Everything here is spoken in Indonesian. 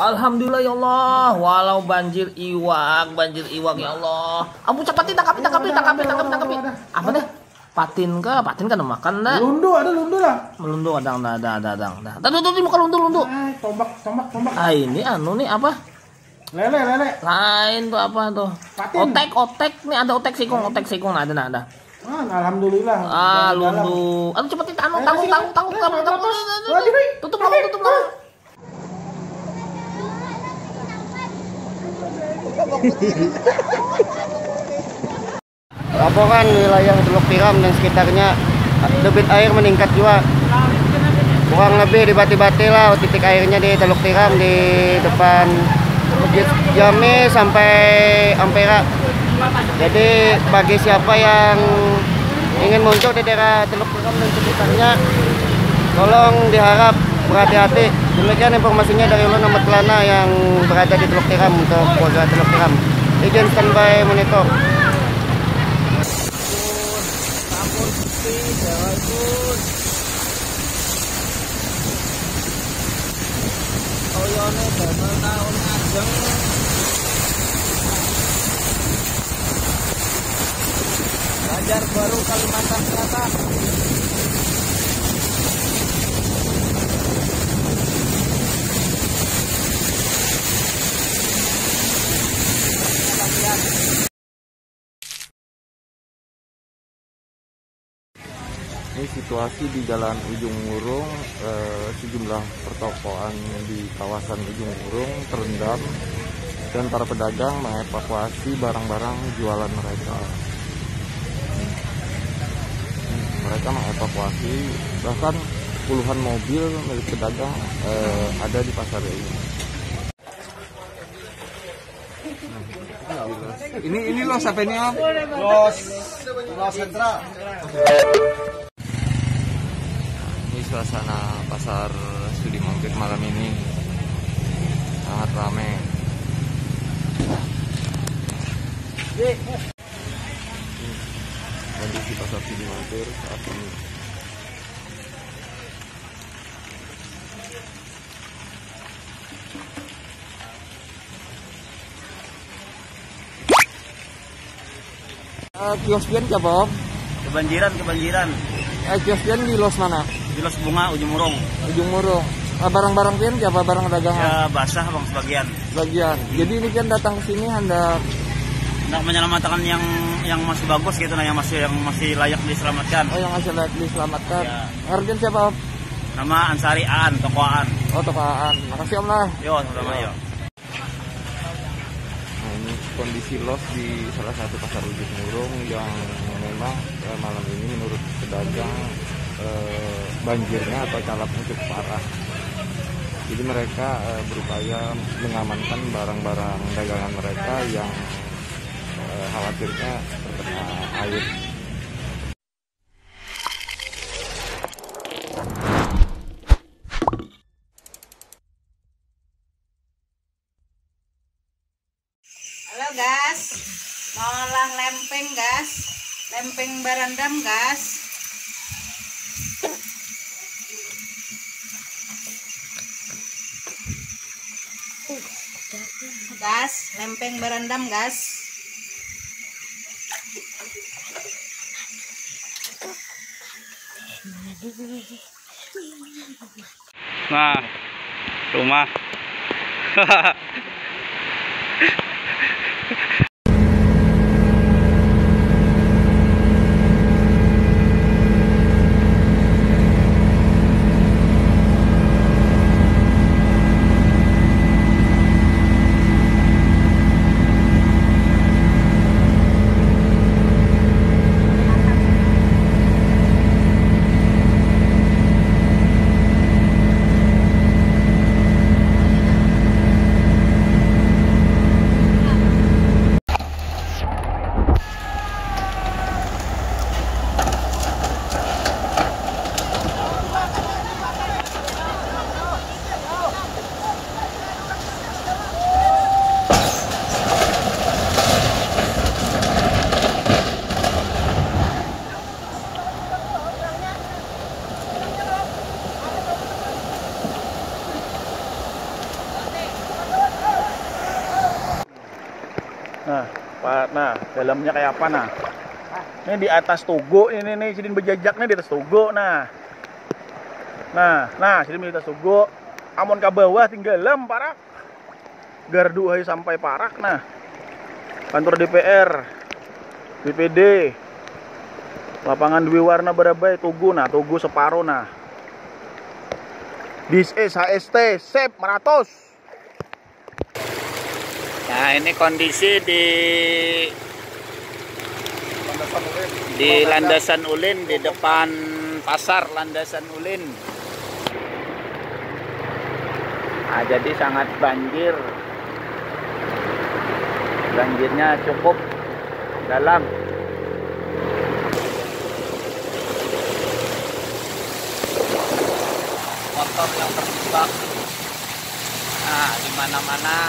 Alhamdulillah ya Allah, walau banjir iwak ya Allah. Ampun cepat tangkapin. Apa deh? Patin kan makan dah. Lundu ada. Melundu ada. Tadi bukan lundu. Tombak. Ah ini anu nih apa? Lele. Lain tuh apa tuh? Patin. Otek. Nih ada otek sikung ada. Ah, alhamdulillah. Ah, lundu. Aduh cepetin tanggung. Tutup. Laporan wilayah Teluk Tiram dan sekitarnya debit air meningkat juga. Kurang lebih dibati-bati lah titik airnya di Teluk Tiram di depan Bukit Jami sampai Ampera. Jadi bagi siapa yang ingin muncul di daerah Teluk Tiram dan sekitarnya, tolong diharap berhati-hati. Demikian informasinya dari Ulun Ahmad Kelana yang berada di Teluk Tiram untuk warga Teluk Tiram. Izin standby monitor. Banjar Baru Kalimantan Selatan. Ini situasi di Jalan Ujung Murung, sejumlah pertokoan di kawasan Ujung Murung terendam dan para pedagang mengevakuasi barang-barang jualan mereka. Mereka mengevakuasi bahkan puluhan mobil milik pedagang ada di pasar ini. Ini los apa ini? Los sentra. Ini suasana pasar Sudimantir malam ini sangat ramai. Kondisi pasar Sudimantir saat ini. Kios pian ke apa? Kebanjiran. Kios pian di los mana? Di los bunga Ujung Murung. Barang-barang pian ke apa? Barang dagangan? Ya basah bang sebagian. Jadi ini kan datang ke sini hendak menyelamatkan yang masih bagus gitu, nah yang masih layak diselamatkan. Oh, yang masih layak diselamatkan. Ya. Harga siapa? Nama Ansari Aan, toko Aan. Oh, toko Aan. Makasih Om lah. Yo, sama-sama yo. Nah, ini kondisi los di salah satu pasar Ujung Murung yang memang malam ini menurut pedagang banjirnya atau calapnya cukup parah. Jadi mereka berupaya mengamankan barang-barang dagangan mereka yang khawatirnya terkena air. Halo guys, mau olah lempeng guys, lempeng berendam guys. Guys, lempeng berendam guys. Nah, rumah. lihat, nah dalamnya kayak apa. Nah ini di atas Tugu, ini sidin bejajaknya di atas Tugu. Nah sidin di atas Tugu, amun ke bawah tinggal lem parak gardu hai sampai parak. Nah kantor DPR, DPD, lapangan Dwi Warna Barabai, Tugu. Nah Tugu separuh. Nah this is HST Sep Meratus. Nah ini kondisi di Landasan Ulin, di depan pasar Landasan Ulin. Nah, jadi sangat banjir, banjirnya cukup dalam. Motor yang terjebak, nah di mana-mana.